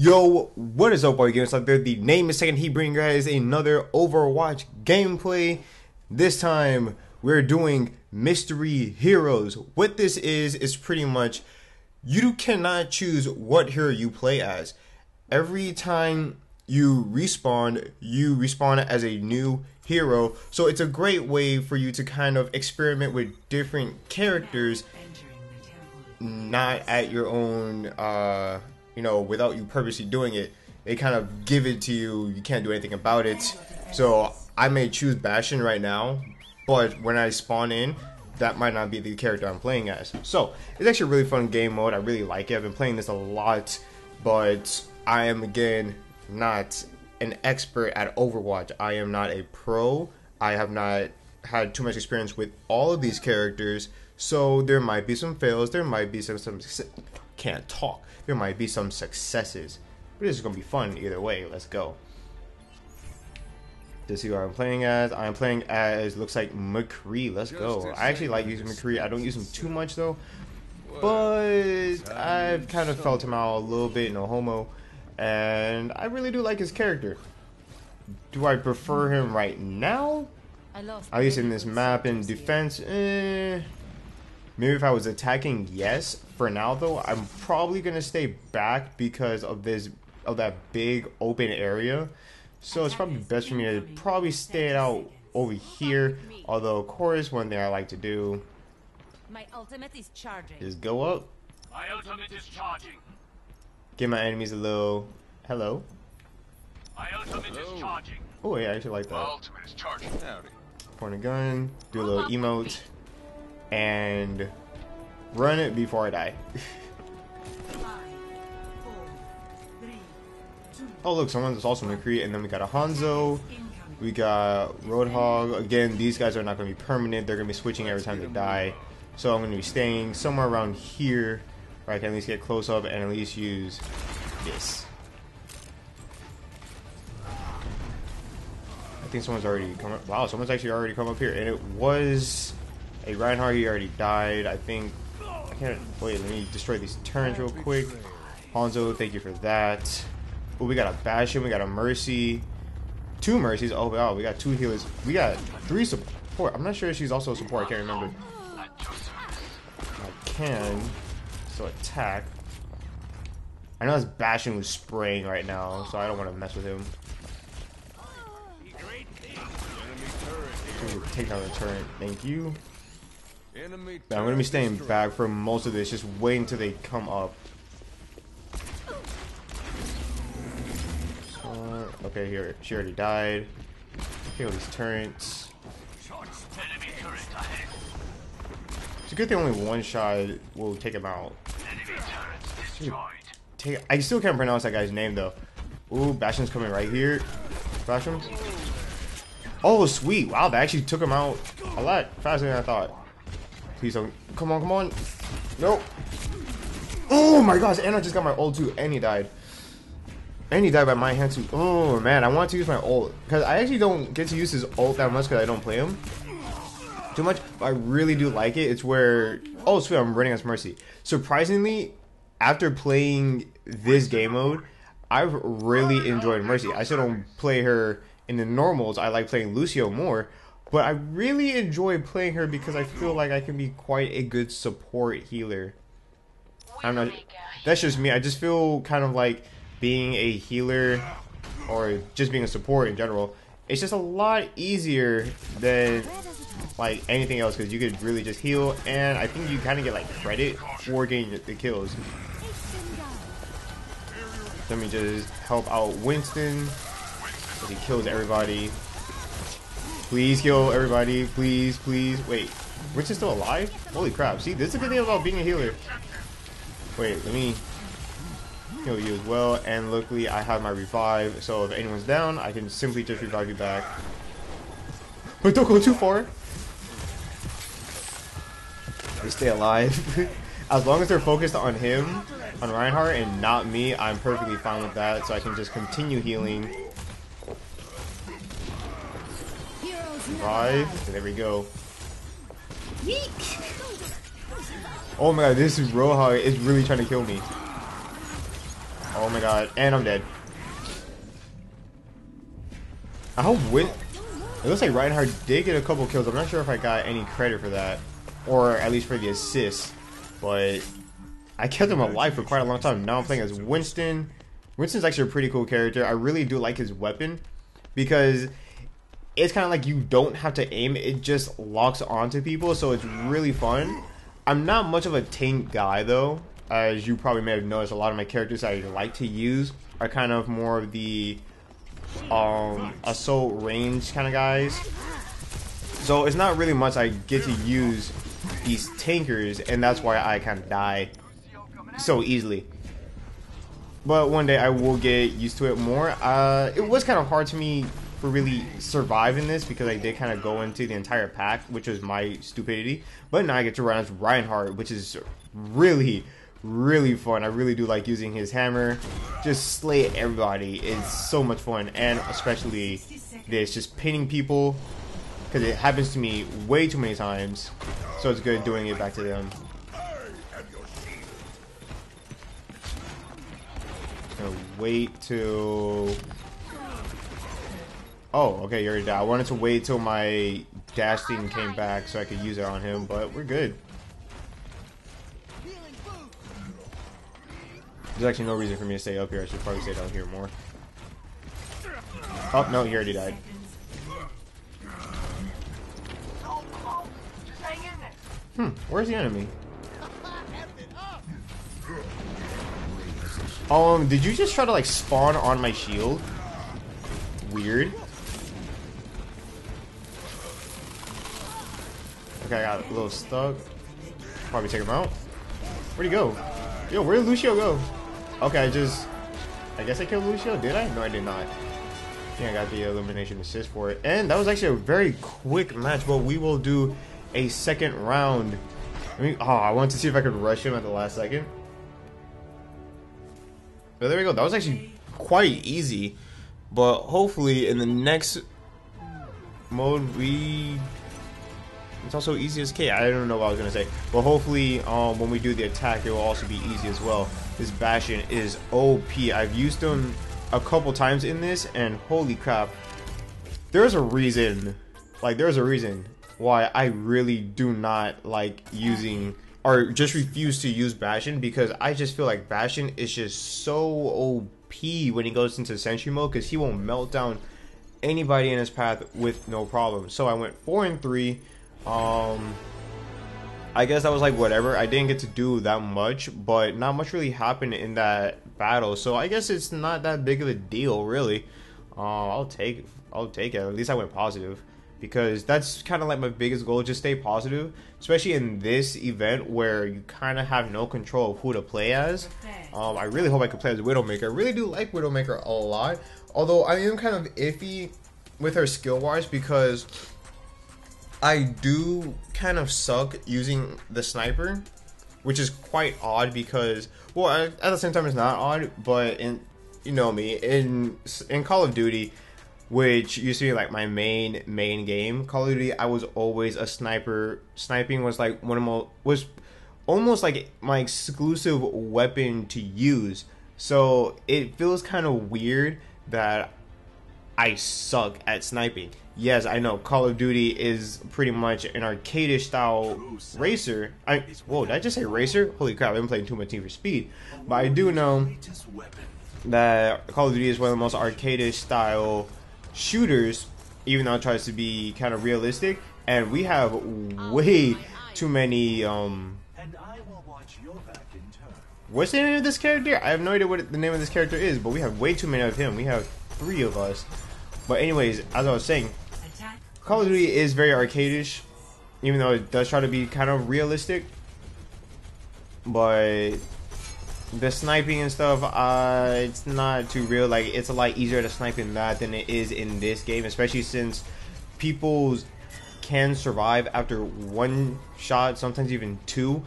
Yo, what is up, boy? Gamers out there? The name is taken. He bringing you guys another Overwatch gameplay. This time we're doing mystery heroes. What this is pretty much you cannot choose what hero you play as. Every time you respawn as a new hero. So it's a great way for you to kind of experiment with different characters, not at your own. You know, without you purposely doing it, they kind of give it to you. You can't do anything about it. So I may choose Bastion right now, but when I spawn in, that might not be the character I'm playing as. So it's actually a really fun game mode. I really like it. I've been playing this a lot, but I am, again, not an expert at Overwatch. I am not a pro. I have not had too much experience with all of these characters, so there might be some fails. There might be some can't talk. There might be some successes, but this is gonna be fun either way. Let's go. This is who I'm playing as. I'm playing as, looks like, McCree. Let's go. I actually like using McCree. I don't use him too much though, but I've kind of felt him out a little bit, no homo, and I really do like his character. Do I prefer him right now? At least in this map. In defense, maybe if I was attacking, yes. For now, though, I'm probably gonna stay back because of that big open area. So it's probably best for me to probably stay out over here. Although, of course, one thing I like to do is go up, give my enemies a little hello. Oh yeah, I actually like that. Point a gun, do a little emote, and run it before I die. 5, 4, 3, 2, oh look, someone's also McCree, and then we got a Hanzo, we got Roadhog. Again, these guys are not going to be permanent. They're going to be switching every time they die. So I'm going to be staying somewhere around here where I can at least get close up and at least use this. I think someone's already come up. Wow, someone's actually already come up here, and it was a Reinhardt. He already died, I think. I can't wait. Let me destroy these turrets real quick. Hanzo, thank you for that. But we got a Bastion, we got a Mercy, two Mercies. Oh wow, we got two healers. We got three support. I'm not sure if she's also a support. I can't remember. I can so attack. I know this Bastion was spraying right now, so I don't want to mess with him. So take down the turret. Thank you. I'm gonna be staying back for most of this, just waiting till they come up. Okay, here, she already died. Kill these turrets. It's a good thing only one shot will take him out. I still can't pronounce that guy's name though. Ooh, Bastion's coming right here. Bastion. Oh sweet! Wow, that actually took him out a lot faster than I thought. Please don't. Come on, come on. Nope. Oh my gosh, and I just got my ult too, and he died. And he died by my hand too. Oh man, I want to use my ult, because I actually don't get to use his ult that much because I don't play him too much. But I really do like it. It's where, oh sweet, I'm running as Mercy. Surprisingly, after playing this game mode, I've really enjoyed Mercy. I still don't play her in the normals. I like playing Lucio more. But I really enjoy playing her because I feel like I can be quite a good support healer. I'm not, that's just me. I just feel kind of like being a healer or just being a support in general, it's just a lot easier than like anything else, because you could really just heal, and I think you kind of get like credit for getting the kills. Let me just help out Winston because he kills everybody. Please kill everybody, please, please. Wait, Rich is still alive? Holy crap, see, this is a good thing about being a healer. Wait, let me kill you as well, and luckily I have my revive, so if anyone's down, I can simply just revive you back. But don't go too far. They stay alive. As long as they're focused on him, on Reinhardt, and not me, I'm perfectly fine with that, so I can just continue healing. Five. There we go. Eek. Oh my god, this Roadhog is really trying to kill me. Oh my god. And I'm dead. I hope Win. It looks like Reinhardt did get a couple kills. I'm not sure if I got any credit for that, or at least for the assist. But I kept him alive for quite a long time. Now I'm playing as Winston. Winston's actually a pretty cool character. I really do like his weapon because it's kind of like you don't have to aim. It just locks onto people, so it's really fun. I'm not much of a tank guy though. As you probably may have noticed, a lot of my characters I like to use are kind of more of the assault range kind of guys, so it's not really much I get to use these tankers, and that's why I kind of die so easily. But one day I will get used to it more. It was kind of hard to me for really surviving this because I did kind of go into the entire pack, which was my stupidity, but now I get to run as Reinhardt, which is really fun. I really do like using his hammer. Just slay everybody. It's so much fun, and especially this just pinning people because it happens to me way too many times, so it's good doing it back to them. So wait till... oh, okay, you already died. I wanted to wait till my dash thing came back so I could use it on him, but we're good. There's actually no reason for me to stay up here. I should probably stay down here more. Oh, no, he already died. Where's the enemy? Did you just try to, like, spawn on my shield? Weird. Okay, I got a little stuck. Probably take him out. Where'd he go? Yo, where'd Lucio go? Okay, I guess I killed Lucio, did I? No, I did not. Yeah, I got the elimination assist for it. And that was actually a very quick match, but we will do a second round. I wanted to see if I could rush him at the last second. But there we go. That was actually quite easy. But hopefully in the next mode, it's also easy as K. I don't know what I was going to say. But hopefully when we do the attack, it will also be easy as well. This Bastion is OP. I've used him a couple times in this, and holy crap, there's a reason. Like, there's a reason why I really do not like using, or just refuse to use Bastion, because I just feel like Bastion is just so OP when he goes into sentry mode, because he will melt down anybody in his path with no problem. So I went 4-3. I guess that was like whatever. I didn't get to do that much, but not much really happened in that battle, so I guess it's not that big of a deal really. I'll take it. At least I went positive, because that's kind of like my biggest goal, just stay positive, especially in this event where you kind of have no control of who to play as. I really hope I could play as Widowmaker. I really do like Widowmaker a lot, although I am kind of iffy with her skill wise because I do kind of suck using the sniper, which is quite odd because, well, at the same time it's not odd, but you know me, in Call of Duty, which used to be like my main game, Call of Duty, I was always a sniper. Sniping was like was almost like my exclusive weapon to use, so it feels kind of weird that I suck at sniping. Yes, I know Call of Duty is pretty much an arcade-ish style racer. Whoa, did I just say racer? Holy crap, I've been playing too much Need for Speed. But I do know that Call of Duty is one of the most arcade-ish style shooters, even though it tries to be kind of realistic. And we have way too many, what's the name of this character? I have no idea what the name of this character is, but we have way too many of him. We have 3 of us. But anyways, as I was saying, Call of Duty is very arcade-ish, even though it does try to be kind of realistic. But the sniping and stuff, it's not too real. Like, it's a lot easier to snipe in that than it is in this game, especially since people can survive after 1 shot, sometimes even 2,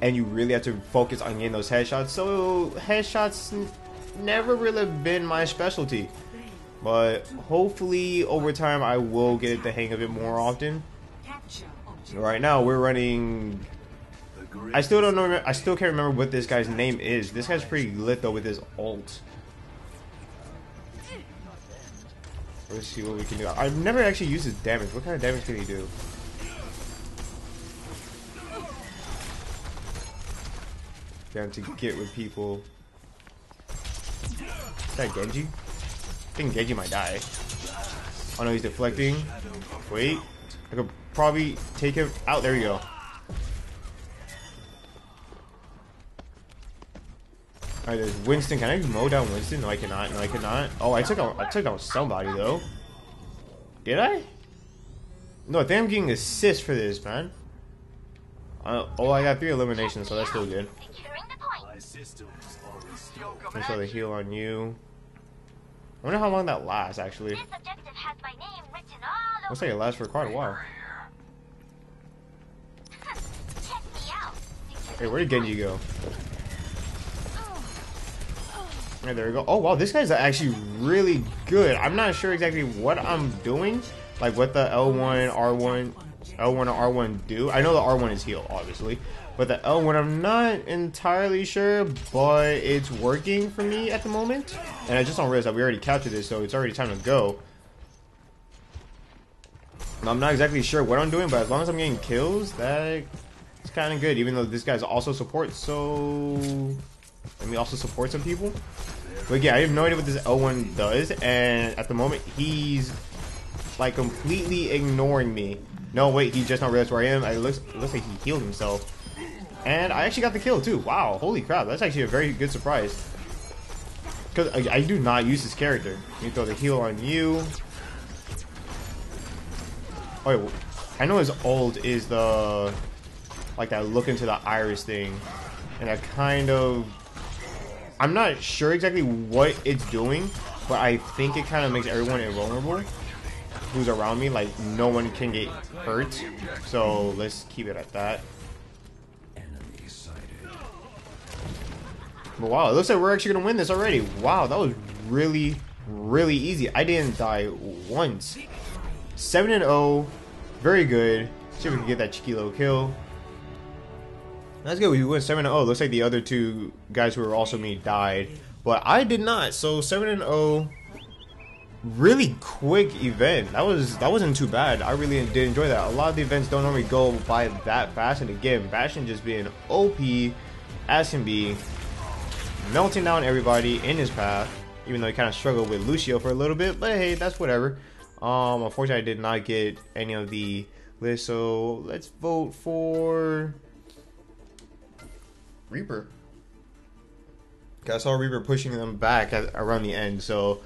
and you really have to focus on getting those headshots. So headshots never really been my specialty. But hopefully over time I will get the hang of it more often. Right now we're running I still don't know. I still can't remember what this guy's name is. This guy's pretty lit though with his ult. Let's see what we can do. I've never actually used his damage. What kind of damage can he do? Down to get with people. Is that Genji? I think Genji might die. Oh no, he's deflecting. Wait. I could probably take him out. There we go. Alright, there's Winston. Can I mow down Winston? No, I cannot. No, I cannot. Oh, I took out somebody though. Did I? No, I think I'm getting assist for this, man. Oh, I got 3 eliminations, so that's still good. Make sure they heal on you. I wonder how long that lasts, actually. Looks like it lasts for quite a while. Hey, where did Genji go? Alright, there we go. Oh, wow, this guy's actually really good. I'm not sure exactly what I'm doing. Like, what the L1 and R1 do. I know the R1 is heal, obviously. But the L1, I'm not entirely sure, but it's working for me at the moment. And I just don't realize that we already captured this, so it's already time to go. And I'm not exactly sure what I'm doing, but as long as I'm getting kills, that's kind of good. Even though this guy's also support, so... let me also support some people. But yeah, I have no idea what this L1 does, and at the moment, he's like completely ignoring me. No, wait, he just not realized where I am. It looks like he healed himself. And I actually got the kill too. Wow, holy crap, that's actually a very good surprise. Because I do not use this character. You throw the heal on you. Oh, wait, I know his ult is the... like that look into the iris thing. And I kind of... I'm not sure exactly what it's doing, but I think it kind of makes everyone invulnerable who's around me. Like, no one can get hurt. So let's keep it at that. But wow, it looks like we're actually gonna win this already. Wow, that was really, really easy. I didn't die once. 7-0, very good. See if we can get that cheeky little kill. That's good. We went 7-0. Looks like the other 2 guys who were also me died, but I did not. So 7-0, really quick event. That wasn't too bad. I really did enjoy that. A lot of the events don't normally go by that fast. And again, Bastion just being OP as can be. Melting down everybody in his path, even though he kind of struggled with Lucio for a little bit, but hey, that's whatever. Unfortunately, I did not get any of the list, so let's vote for Reaper. I saw Reaper pushing them back around the end, so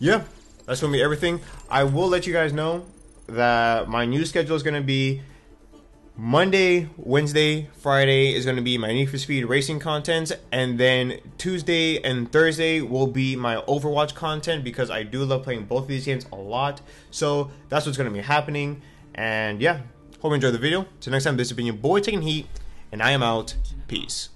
yeah, that's gonna be everything. I will let you guys know that my new schedule is gonna be Monday, Wednesday, Friday is going to be my Need for Speed racing content, and then Tuesday and Thursday will be my Overwatch content because I do love playing both of these games a lot. So that's what's going to be happening, and yeah, hope you enjoyed the video. Till next time, this has been your boy Taking Heat, and I am out. Peace.